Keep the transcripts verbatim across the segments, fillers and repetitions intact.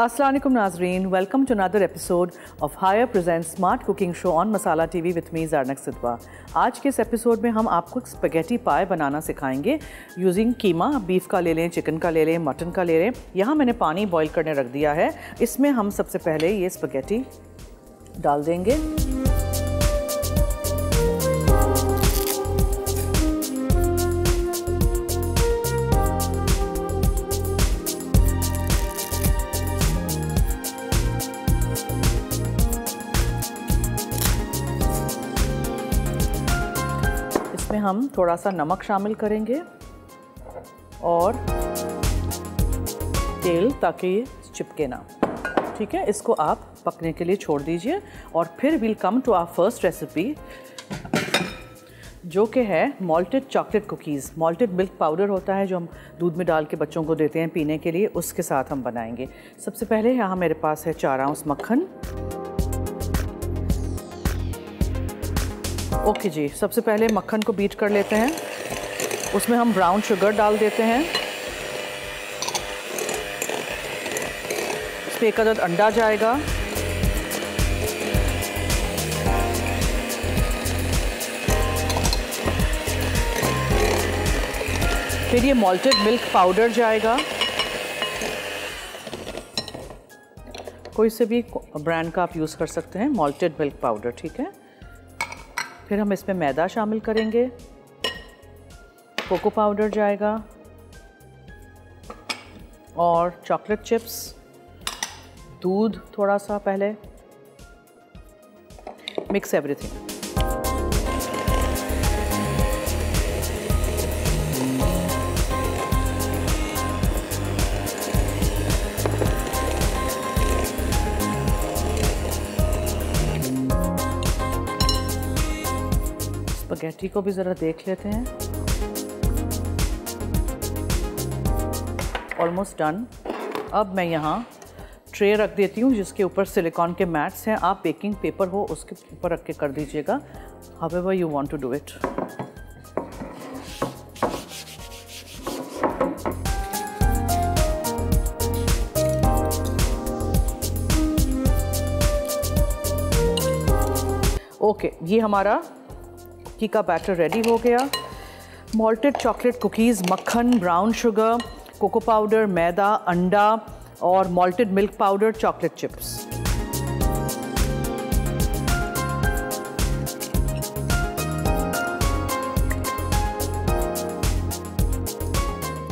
अस्सलाम वालेकुम नाजरीन, welcome to another episode of Haier present smart cooking show on Masala TV with me Zarnak Sidhwa. आज के इस एपिसोड में हम आपको एक स्पेगेटी पाए बनाना सिखाएंगे यूजिंग कीमा। बीफ का ले लें, चिकन का ले लें, मटन का ले लें। यहाँ मैंने पानी बॉईल करने रख दिया है। इसमें हम सबसे पहले ये स्पेगेटी डाल देंगे। में हम थोड़ा सा नमक शामिल करेंगे और तेल, ताकि ये चिपके ना। ठीक है, इसको आप पकने के लिए छोड़ दीजिए और फिर we'll come to our first recipe, जो कि है malted chocolate cookies. Malted milk powder होता है जो हम दूध में डाल के बच्चों को देते हैं पीने के लिए, उसके साथ हम बनाएंगे। सबसे पहले यहाँ मेरे पास है चार आउंस मक्खन। ओके okay जी, सबसे पहले मक्खन को बीट कर लेते हैं। उसमें हम ब्राउन शुगर डाल देते हैं। इसमें एक अदद अंडा जाएगा। फिर ये मॉल्टेड मिल्क पाउडर जाएगा। कोई से भी ब्रांड का आप यूज़ कर सकते हैं मॉल्टेड मिल्क पाउडर। ठीक है, फिर हम इसमें मैदा शामिल करेंगे। कोको पाउडर जाएगा और चॉकलेट चिप्स, दूध थोड़ा सा, पहले मिक्स एवरीथिंग। स्पगेटी को भी ज़रा देख लेते हैं। Almost done. अब मैं यहाँ ट्रे रख देती हूँ जिसके ऊपर सिलिकॉन के मैट्स हैं। आप बेकिंग पेपर हो उसके ऊपर रख के कर दीजिएगा, however you want to do it. Okay, ये हमारा कुकी का बैटर रेडी हो गया। मॉल्टेड चॉकलेट कुकीज़, मक्खन, ब्राउन शुगर, कोको पाउडर, मैदा, अंडा और malted milk powder, chocolate chips.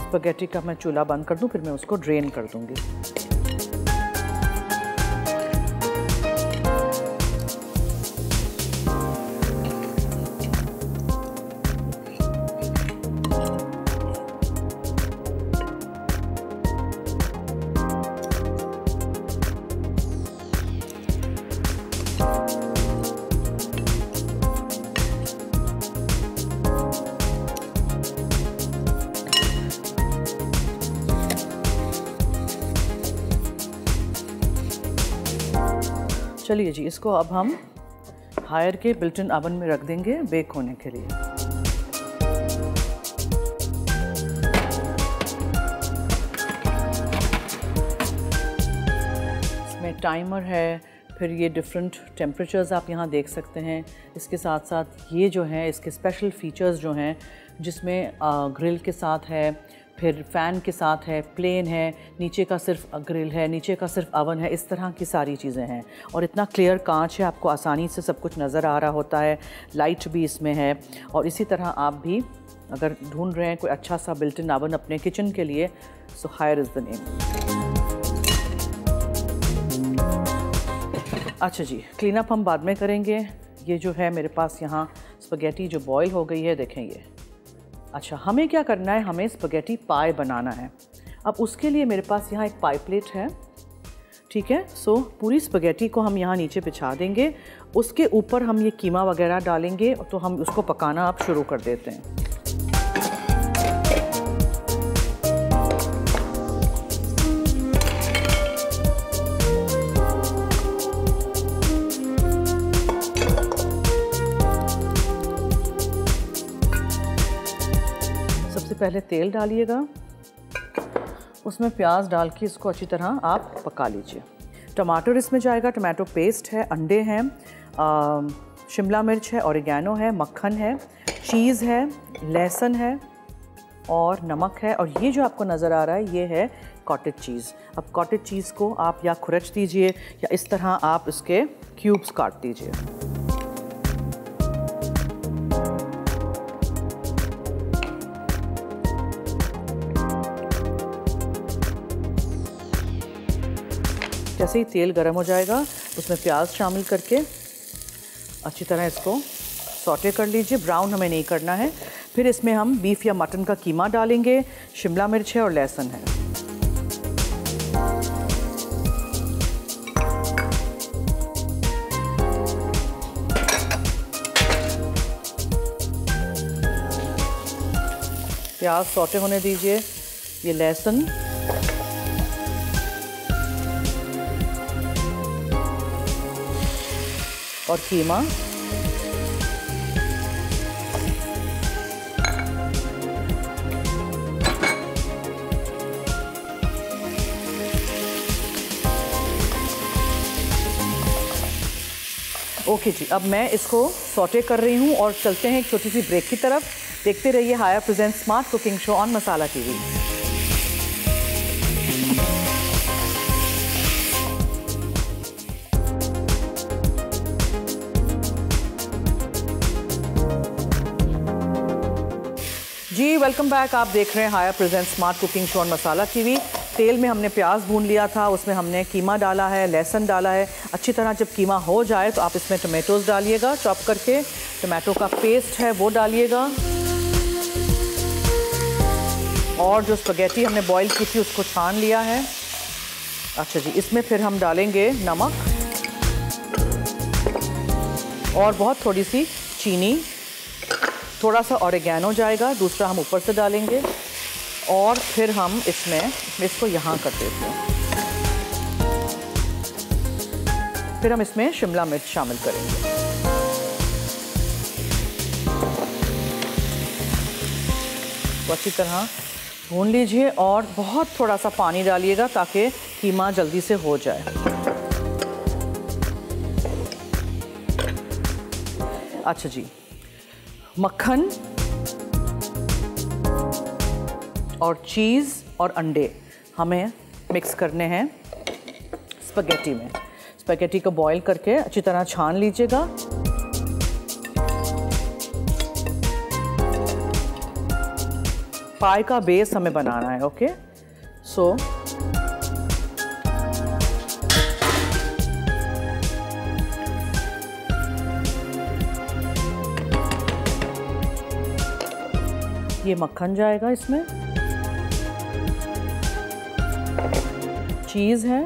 Spaghetti का मैं चूल्हा बंद कर दूं, फिर मैं उसको ड्रेन कर दूंगी। चलिए जी, इसको अब हम हायर के बिल्ट इन अवन में रख देंगे बेक होने के लिए। इसमें टाइमर है, फिर ये डिफरेंट टेम्परेचर्स आप यहाँ देख सकते हैं। इसके साथ साथ ये जो है इसके स्पेशल फीचर्स जो हैं, जिसमें ग्रिल के साथ है, फिर फ़ैन के साथ है, प्लेन है, नीचे का सिर्फ ग्रिल है, नीचे का सिर्फ अवन है, इस तरह की सारी चीज़ें हैं। और इतना क्लियर कांच है, आपको आसानी से सब कुछ नज़र आ रहा होता है। लाइट भी इसमें है। और इसी तरह आप भी अगर ढूंढ रहे हैं कोई अच्छा सा बिल्ट इन अवन अपने किचन के लिए, so Haier is the name. अच्छा जी, क्लीन अप हम बाद में करेंगे। ये जो है मेरे पास यहाँ स्पगेटी जो बॉयल हो गई है, देखें ये। अच्छा, हमें क्या करना है, हमें स्पगेटी पाए बनाना है। अब उसके लिए मेरे पास यहाँ एक पाई प्लेट है। ठीक है, सो पूरी स्पगेटी को हम यहाँ नीचे बिछा देंगे। उसके ऊपर हम ये कीमा वगैरह डालेंगे, तो हम उसको पकाना आप शुरू कर देते हैं। पहले तेल डालिएगा उसमें प्याज डाल के इसको अच्छी तरह आप पका लीजिए। टमाटर इसमें जाएगा, टमाटो पेस्ट है, अंडे हैं, शिमला मिर्च है, ऑरिगेनो है, मक्खन है, चीज़ है, लहसुन है और नमक है। और ये जो आपको नज़र आ रहा है ये है कॉटेज चीज़। अब कॉटेज चीज़ को आप या खुरच दीजिए या इस तरह आप इसके क्यूब्स काट दीजिए। जैसे ही तेल गर्म हो जाएगा उसमें प्याज शामिल करके अच्छी तरह इसको सौटे कर लीजिए। ब्राउन हमें नहीं करना है। फिर इसमें हम बीफ या मटन का कीमा डालेंगे, शिमला मिर्च है और लहसुन है। प्याज सौटे होने दीजिए, ये लहसुन और कीमा। ओके जी, अब मैं इसको सौटे कर रही हूँ और चलते हैं एक छोटी सी ब्रेक की तरफ। देखते रहिए Haier present smart cooking show on Masala TV. जी वेलकम बैक, आप देख रहे हैं Haier present smart cooking show on Masala TV. तेल में हमने प्याज भून लिया था, उसमें हमने कीमा डाला है, लहसुन डाला है। अच्छी तरह जब कीमा हो जाए तो आप इसमें टमेटोज़ डालिएगा चॉप करके, टमाटो का पेस्ट है वो डालिएगा और जो स्पगेटी हमने बॉईल की थी उसको छान लिया है। अच्छा जी, इसमें फिर हम डालेंगे नमक और बहुत थोड़ी सी चीनी, थोड़ा सा ऑरिगेनो जाएगा, दूसरा हम ऊपर से डालेंगे और फिर हम इसमें इसको यहाँ कर देते हैं। फिर हम इसमें शिमला मिर्च शामिल करेंगे। तो अच्छी तरह भून लीजिए और बहुत थोड़ा सा पानी डालिएगा ताकि कीमा जल्दी से हो जाए। अच्छा जी, मक्खन और चीज़ और अंडे हमें मिक्स करने हैं स्पगेटी में। स्पगेटी को बॉईल करके अच्छी तरह छान लीजिएगा। पाई का बेस हमें बनाना है। ओके सो so, ये मक्खन जाएगा, इसमें चीज़ है,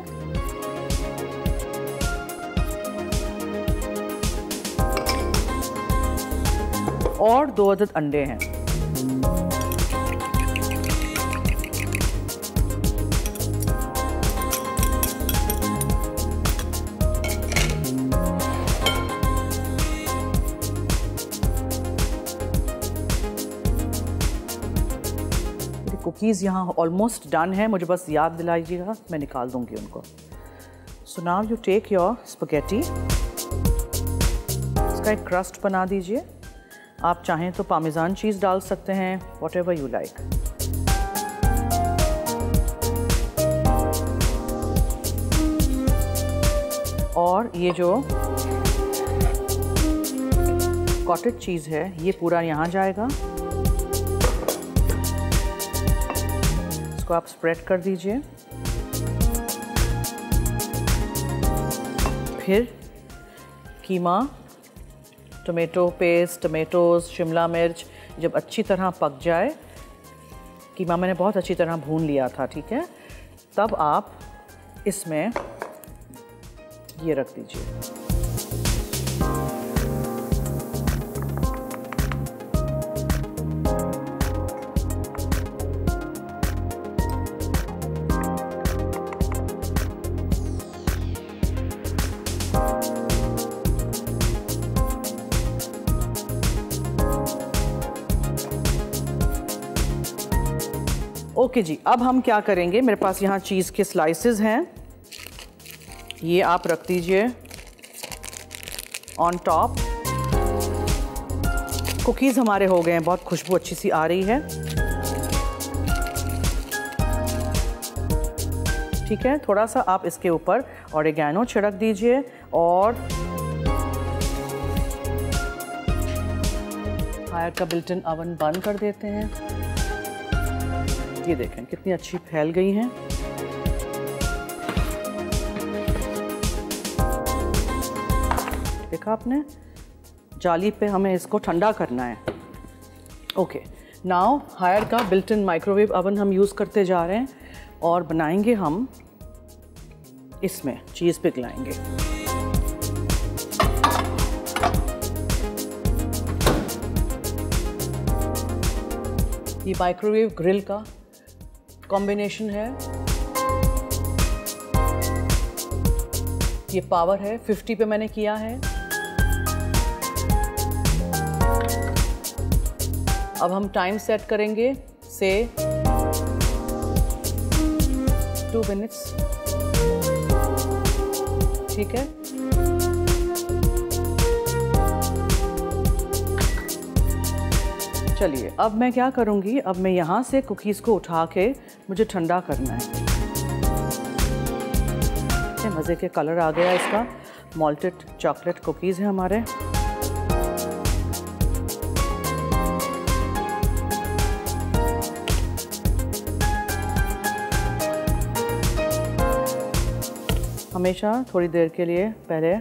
और दो अदद अंडे हैं। कुकीज़ यहाँ ऑलमोस्ट डन है, मुझे बस याद दिलाइएगा, मैं निकाल दूंगी उनको। So now you take your spaghetti, इसका एक क्रस्ट बना दीजिए। आप चाहें तो पामेजान चीज़ डाल सकते हैं, वॉट एवर यू लाइक। और ये जो कॉटेज चीज़ है ये पूरा यहाँ जाएगा, इसको आप स्प्रेड कर दीजिए। फिर कीमा, टोमेटो पेस्ट, टमेटोज़, शिमला मिर्च जब अच्छी तरह पक जाए, कीमा मैंने बहुत अच्छी तरह भून लिया था, ठीक है, तब आप इसमें ये रख दीजिए। ओके जी, अब हम क्या करेंगे, मेरे पास यहाँ चीज़ के स्लाइसेस हैं, ये आप रख दीजिए ऑन टॉप। कुकीज़ हमारे हो गए हैं, बहुत खुशबू अच्छी सी आ रही है। ठीक है, थोड़ा सा आप इसके ऊपर ऑरिगैनो छिड़क दीजिए और हायर का बिल्ट-इन अवन बंद कर देते हैं। ये देखें कितनी अच्छी फैल गई हैं। देखा आपने, जाली पे हमें इसको ठंडा करना है। ओके, नाउ हायर का बिल्ट इन माइक्रोवेव अवन हम यूज़ करते जा रहे हैं और बनाएंगे हम, इसमें चीज़ पिघलाएंगे। ये माइक्रोवेव ग्रिल का कॉम्बिनेशन है, ये पावर है फिफ्टी पे मैंने किया है। अब हम टाइम सेट करेंगे से टू मिनट्स। ठीक है, चलिए अब मैं क्या करूँगी, अब मैं यहाँ से कुकीज़ को उठा के मुझे ठंडा करना है। मज़े के कलर आ गया इसका, मॉल्टेड चॉकलेट कुकीज़ है हमारे। हमेशा थोड़ी देर के लिए पहले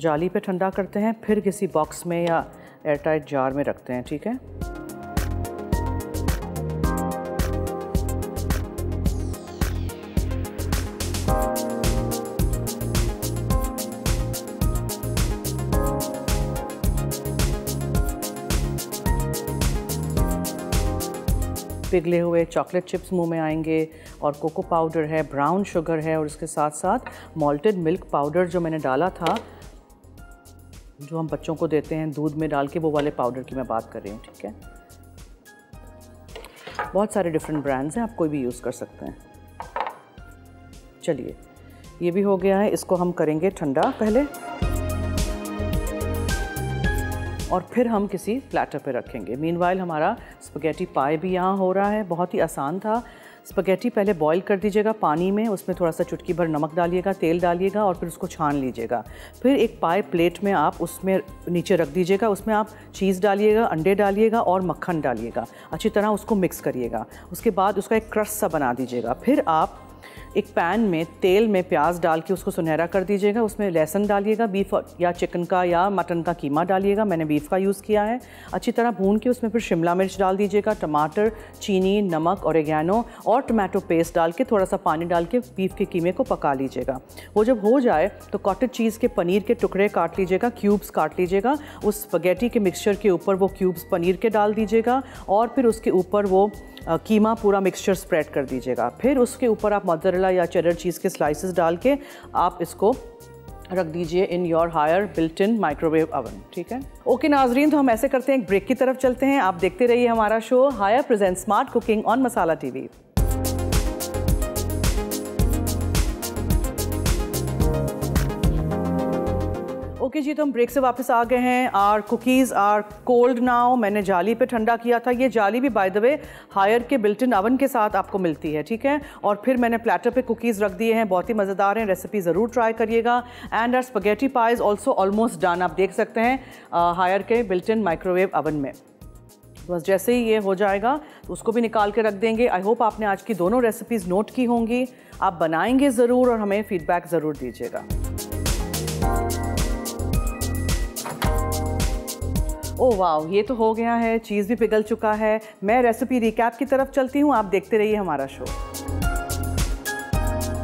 जाली पे ठंडा करते हैं, फिर किसी बॉक्स में या एयरटाइट जार में रखते हैं। ठीक है, पिघले हुए चॉकलेट चिप्स मुंह में आएंगे और कोको पाउडर है, ब्राउन शुगर है और इसके साथ साथ मॉल्टेड मिल्क पाउडर जो मैंने डाला था, जो हम बच्चों को देते हैं दूध में डाल के, वो वाले पाउडर की मैं बात कर रही हूँ। ठीक है, बहुत सारे डिफरेंट ब्रांड्स हैं, आप कोई भी यूज़ कर सकते हैं। चलिए ये भी हो गया है, इसको हम करेंगे ठंडा पहले और फिर हम किसी प्लेटर पे रखेंगे। मीनवाइल हमारा स्पगेटी पाई भी यहाँ हो रहा है, बहुत ही आसान था। स्पगेटी पहले बॉईल कर दीजिएगा पानी में, उसमें थोड़ा सा चुटकी भर नमक डालिएगा, तेल डालिएगा और फिर उसको छान लीजिएगा। फिर एक पाई प्लेट में आप उसमें नीचे रख दीजिएगा, उसमें आप चीज़ डालिएगा, अंडे डालिएगा और मक्खन डालिएगा, अच्छी तरह उसको मिक्स करिएगा। उसके बाद उसका एक क्रस्ट सा बना दीजिएगा। फिर आप एक पैन में तेल में प्याज डाल के उसको सुनहरा कर दीजिएगा, उसमें लहसुन डालिएगा, बीफ या चिकन का या मटन का कीमा डालिएगा, मैंने बीफ का यूज़ किया है। अच्छी तरह भून के उसमें फिर शिमला मिर्च डाल दीजिएगा, टमाटर, चीनी, नमक, ऑरिगैनो और टमाटो पेस्ट डाल के थोड़ा सा पानी डाल के बीफ के कीमे को पका लीजिएगा। वो जब हो जाए तो कॉटेज चीज़ के पनीर के टुकड़े काट लीजिएगा, क्यूब्स काट लीजिएगा, उस स्पगेटी के मिक्सचर के ऊपर वो क्यूब्स पनीर के डाल दीजिएगा और फिर उसके ऊपर वो कीमा पूरा मिक्सचर स्प्रेड कर दीजिएगा। फिर उसके ऊपर आप मोज़रेला या चेडर चीज़ के स्लाइसेस डाल के आप इसको रख दीजिए in your Haier built in microwave oven. ठीक है, ओके नाजरीन, तो हम ऐसे करते हैं, एक ब्रेक की तरफ चलते हैं। आप देखते रहिए हमारा show Haier present smart cooking on Masala TV. Okay जी, तो हम ब्रेक से वापस आ गए हैं। Our cookies are cold now. मैंने जाली पे ठंडा किया था, ये जाली भी बाय द वे हायर के बिल्ट इन अवन के साथ आपको मिलती है। ठीक है, और फिर मैंने प्लेटर पे कुकीज़ रख दिए हैं, बहुत ही मज़ेदार हैं, रेसिपी ज़रूर ट्राई करिएगा। And our spaghetti pie is also almost done, आप देख सकते हैं हायर के बिल्ट इन माइक्रोवेव अवन में। बस जैसे ही ये हो जाएगा तो उसको भी निकाल के रख देंगे। आई होप आपने आज की दोनों रेसिपीज़ नोट की होंगी, आप बनाएंगे ज़रूर और हमें फीडबैक ज़रूर दीजिएगा। ओ वाह, ये तो हो गया है, चीज़ भी पिघल चुका है। मैं रेसिपी रिकैप की तरफ चलती हूँ, आप देखते रहिए हमारा शो।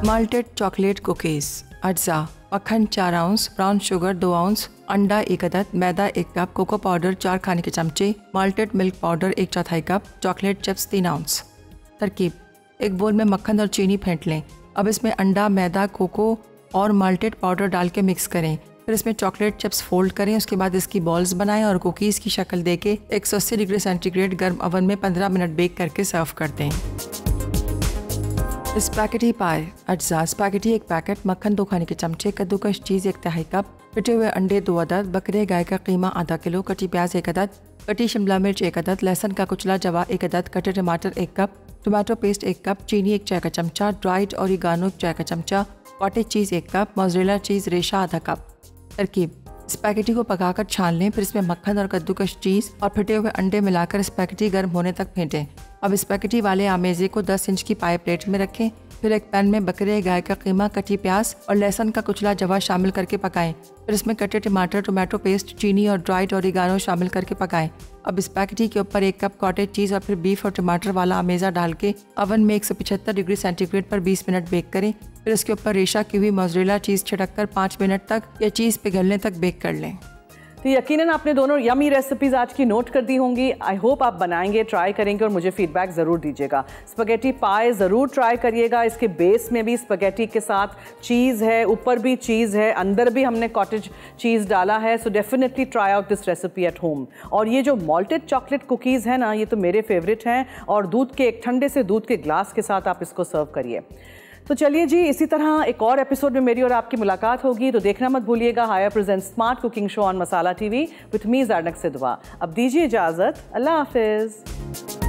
माल्टेड चॉकलेट कुकीज़, अज्जा, मक्खन चार आउंस, ब्राउन शुगर दो आउंस, अंडा एक अदद, मैदा एक कप, कोको पाउडर चार खाने के चमचे, माल्टेड मिल्क पाउडर एक चौथाई कप, चॉकलेट चिप्स तीन आउंस। तरकीब, एक बोल में मक्खन और चीनी फेंट लें। अब इसमें अंडा, मैदा, कोको और माल्टेड पाउडर डाल के मिक्स करें। फिर इसमें चॉकलेट चिप्स फोल्ड करें, उसके बाद इसकी बॉल्स बनाएं और कुकीज़ की शक्ल देके एक सौ अस्सी डिग्री सेंटीग्रेड गर्म ओवन में पंद्रह मिनट बेक करके सर्व कर दें। स्पैगेटी पाई अज्जा स्पैगेटी एक पैकेट, मक्खन दो खाने के चमचे, कद्दूकस चीज़ एक तिहाई कप, पिटे हुए अंडे दो अदद, बकरे गाय का कीमा आधा किलो, कटी प्याज एक अदद, कटी शिमला मिर्च एक अदद, लहसन का कुचला जवा एक अदद, कटे टमाटर एक कप, टमाटो पेस्ट एक कप, चीनी एक चाय का चमचा, ड्राइड ओरिगानो एक चाय का चमचा, कॉटेज चीज़ एक कप, मोज़रेला चीज़ रेशा आधा कप। तरकीब स्पैगेटी को पकाकर छान लें, फिर इसमें मक्खन और कद्दूकस चीज़ और फिटे हुए अंडे मिलाकर स्पैगेटी गर्म होने तक फेंटें। अब स्पैगेटी वाले आमेजे को दस इंच की पाई प्लेट में रखें, फिर एक पैन में बकरे गाय का कीमा, कटी प्याज और लहसुन का कुचला जवा शामिल करके पकाएं, फिर इसमें कटे टमाटर, टोमेटो पेस्ट, चीनी और ड्राइड ओरिगानो शामिल करके पकाएं। अब स्पैगेटी के ऊपर एक कप कॉटेज चीज़ और फिर बीफ और टमाटर वाला आमेजा डाल के ओवन में एक सौ पचहत्तर डिग्री सेंटीग्रेड पर बीस मिनट बेक करें, फिर इसके ऊपर रेशा की हुई मोज़रेला चीज़ छिड़क कर पाँच मिनट तक या चीज़ पिघलने तक बेक कर लें। तो यकीनन आपने दोनों यमी रेसिपीज़ आज की नोट कर दी होंगी। आई होप आप बनाएंगे, ट्राई करेंगे और मुझे फीडबैक ज़रूर दीजिएगा। स्पगेटी पाए ज़रूर ट्राई करिएगा, इसके बेस में भी स्पगेटी के साथ चीज़ है, ऊपर भी चीज़ है, अंदर भी हमने कॉटेज चीज़ डाला है। So definitely try out this recipe at home. और ये जो मॉल्टेड चॉकलेट कुकीज़ है ना, ये तो मेरे फेवरेट हैं, और दूध के एक ठंडे से दूध के ग्लास के साथ आप इसको सर्व करिए। तो चलिए जी, इसी तरह एक और एपिसोड में मेरी और आपकी मुलाकात होगी, तो देखना मत भूलिएगा Haier presents smart cooking show on Masala TV with me Zarnak Sidhwa. अब दीजिए इजाज़त, अल्लाह हाफिज़।